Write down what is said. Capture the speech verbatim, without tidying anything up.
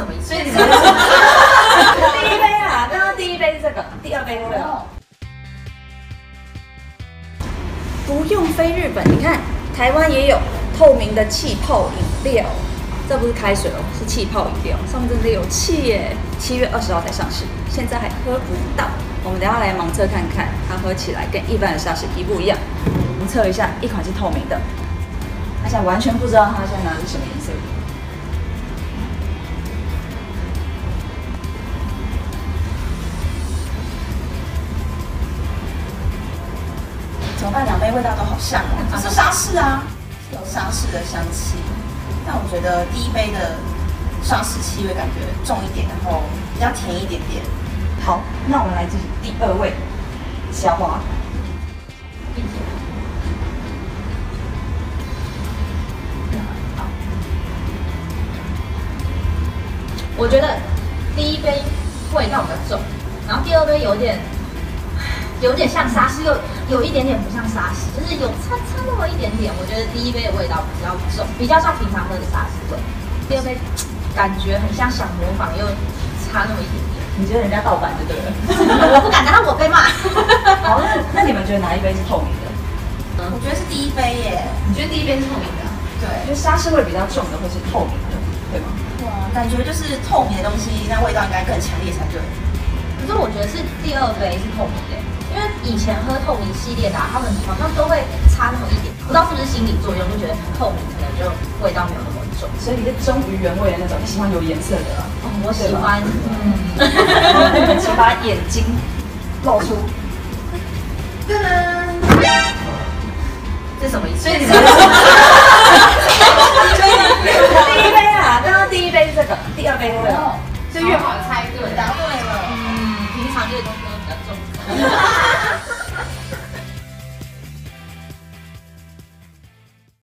什么意思？所以你第一杯啊，刚刚第一杯是这个，第二杯是这个。不用飞日本，你看台湾也有透明的气泡饮料，这不是开水哦，是气泡饮料，上面真的有气耶！七月二十号才上市，现在还喝不到。我们等一下来盲测看看，它喝起来跟一般的沙士一不一样。我们测一下，一款是透明的，而且完全不知道它现在拿的是什么颜色。 怎么办？两杯味道都好像哦，这是沙士啊，是有沙士的香气。但我觉得第一杯的沙士气味感觉重一点，然后比较甜一点点。好，那我们来进行第二位，小花。我觉得第一杯味道比较重，然后第二杯有点。 有点像沙士，又有一点点不像沙士，就是有差差那么一点点。我觉得第一杯的味道比较重，比较像平常喝的沙士味。第二杯感觉很像想模仿，又差那么一点点。你觉得人家盗版就对了，我不敢，但是我被骂。好，那你们觉得哪一杯是透明的？嗯、我觉得是第一杯耶。你觉得第一杯是透明的？对，就沙士味比较重的会是透明的，对吗？哇，感觉就是透明的东西，那味道应该更强烈才对。可是我觉得是第二杯是透明的。 因为以前喝透明系列的、啊，他们好像都会差那么一点，不知道是不是心理作用，就觉得透明可能就味道没有那么重。所以你是忠于原味的那种，你喜欢有颜色的、啊。哦，我喜欢。嗯，请把眼睛露出。噔噔，这什么意思？所以第一杯啊，刚刚第一杯是这个，第二杯是这个，就越好猜越对。答对了。嗯，平常这些东西都比较重。